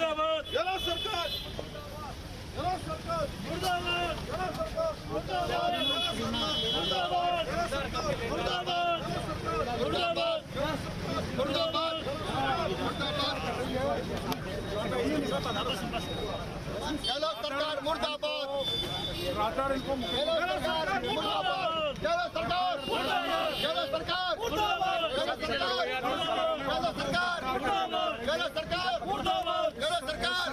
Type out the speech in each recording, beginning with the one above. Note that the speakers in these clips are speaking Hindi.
मुर्दाबाद सरकार मुर्दाबाद मुर्दाबाद मुर्दाबाद मुर्दाबाद मुर्दाबाद सरकार सरकार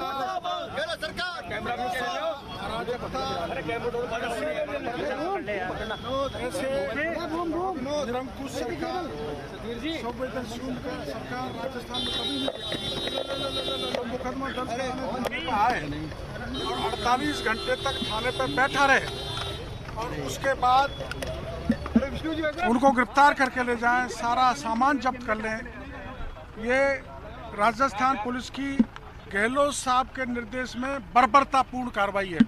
राजस्थान में कभी नहीं मुकदमा दर्ज आए और 48 घंटे तक थाने पर बैठा रहे और उसके बाद उनको गिरफ्तार करके ले जाएं, सारा सामान जब्त कर लें। ये राजस्थान पुलिस की गहलोत साहब के निर्देश में बर्बरतापूर्ण कार्रवाई है,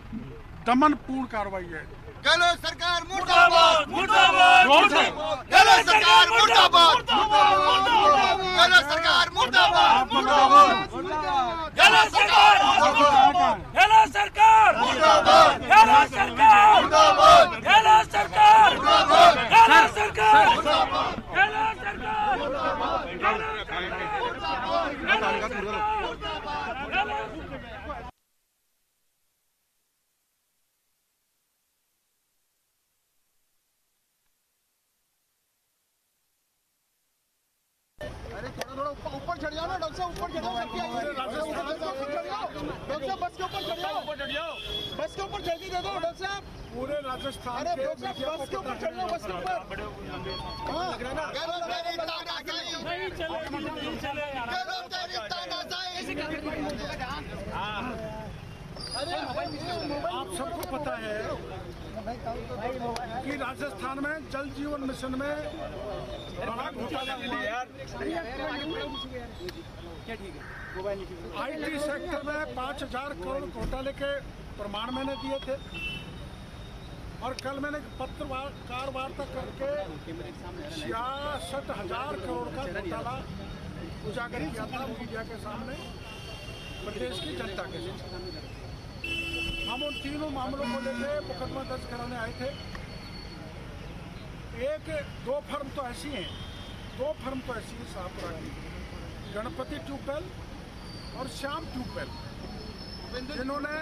दमनपूर्ण कार्रवाई है। गहलोत सरकार मुर्दाबाद मुर्दाबाद गहलोत सरकार मुर्दाबाद गहलोत सरकार मुर्दाबाद गहलोत सरकार मुर्दाबाद सरकार मुर्दाबाद सरकार मुर्दाबाद सरकार मुर्दाबाद सरकार मुर्दाबाद। अरे थोड़ा थोड़ा ऊपर चढ़ जाओ ना, डॉक्टर साहब ऊपर चढ़ जाओ, बस के ऊपर चढ़ जाओ, बस के ऊपर चढ़ के दे दो डॉक्टर साहब पूरे राजस्थान। अरे बस के ऊपर चढ़ जाओ, बस के ऊपर। अरे आप सबको पता है कि राजस्थान में जल जीवन मिशन में बड़ा घोटाला हुआ है। आईटी सेक्टर में 5,000 करोड़ घोटाले के प्रमाण मैंने दिए थे और कल मैंने पत्रकार वार्ता करके 66,000 करोड़ का घोटाला उजागर किया था मीडिया के सामने, प्रदेश की जनता के सामने। हम उन तीनों मामलों को लेकर मुकदमा दर्ज कराने आए थे। दो फर्म तो ऐसी हैं साहबपुरा की, गणपति ट्यूबवेल और श्याम ट्यूबवेल, जिन्होंने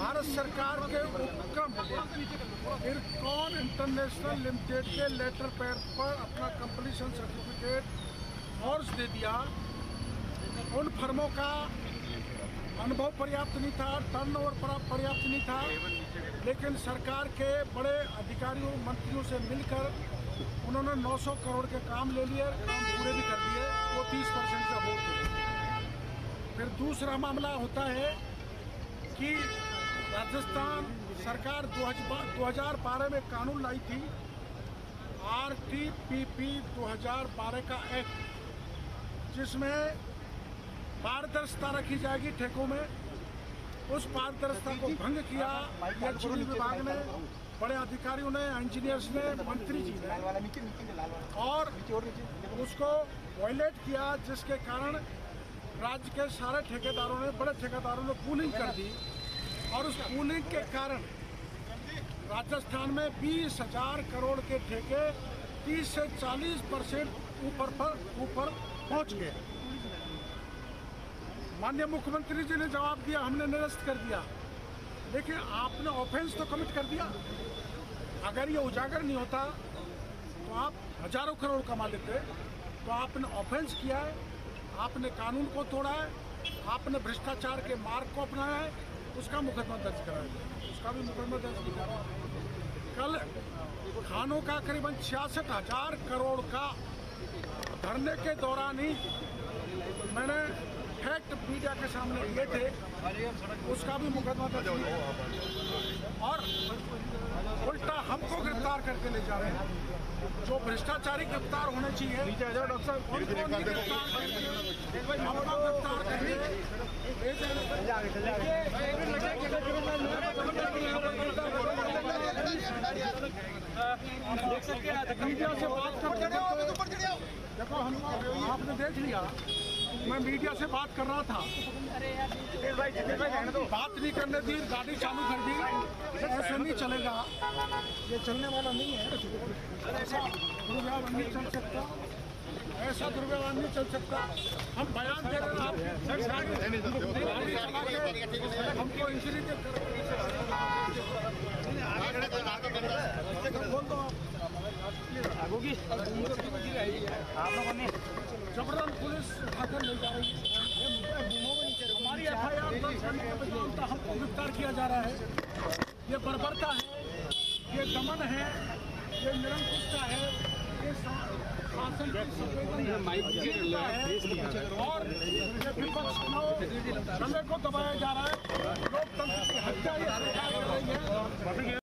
भारत सरकार के उपक्रम IRTCON इंटरनेशनल लिमिटेड के लेटर पैड पर अपना कंप्लीशन सर्टिफिकेट फॉर्ज दे दिया। उन फर्मों का अनुभव पर्याप्त नहीं था, टर्नओवर पर्याप्त नहीं था, लेकिन सरकार के बड़े अधिकारियों मंत्रियों से मिलकर उन्होंने 900 करोड़ के काम ले लिए, काम पूरे भी कर दिए, वो 30% का वोट थे। फिर दूसरा मामला होता है कि राजस्थान सरकार 2012 में कानून लाई थी, RTPP 2012 का एक्ट, जिसमें पारदर्शिता रखी जाएगी ठेकों में। उस पारदर्शिता को भंग किया बिजली विभाग ने, बड़े अधिकारियों ने, इंजीनियर्स ने, मंत्री जी ने, और उसको वायलेट किया, जिसके कारण राज्य के सारे ठेकेदारों ने, बड़े ठेकेदारों ने पूलिंग कर दी और उस पूलिंग के कारण राजस्थान में 20,000 करोड़ के ठेके 30 से 40% ऊपर पहुँच गए। माननीय मुख्यमंत्री जी ने जवाब दिया, हमने निरस्त कर दिया, लेकिन आपने ऑफेंस तो कमिट कर दिया। अगर ये उजागर नहीं होता तो आप हजारों करोड़ कमा लेते, तो आपने ऑफेंस किया है, आपने कानून को तोड़ा है, आपने भ्रष्टाचार के मार्ग को अपनाया है, उसका मुकदमा दर्ज कराया, उसका भी मुकदमा दर्ज किया। कल खानों का करीबन 66,000 करोड़ का धरने के दौरान ही मैंने फैक्ट मीडिया के सामने लिए थे, उसका भी मुकदमा दर्ज किया। और उल्टा हमको गिरफ्तार करके ले जा रहे हैं, जो भ्रष्टाचारी गिरफ्तार होने चाहिए डॉक्टर साहब उनको गिरफ्तार करके मीडिया से बात करते। देखो हम आपने देख लिया, मैं मीडिया से बात कर रहा था, बात नहीं करने दी, गाड़ी चालू कर दी। ऐसे नहीं चलेगा, ये चलने वाला नहीं है। ऐसा दुर्व्यवहार नहीं चल सकता, ऐसा दुर्व्यवहार नहीं चल सकता। हम बयान दे रहे हैं, हमको इंजीनियर जबरन पुलिस उठाकर ले जा रही है। हमारी FIR हमको गिरफ्तार किया जा रहा है। ये बर्बरता है, ये दमन है, ये निरंकुशता है, ये शासन की संवेदनहीनता है और ये विपक्ष को दबाया जा रहा है। लोकतंत्र की हत्या ये सरकार कर रही है।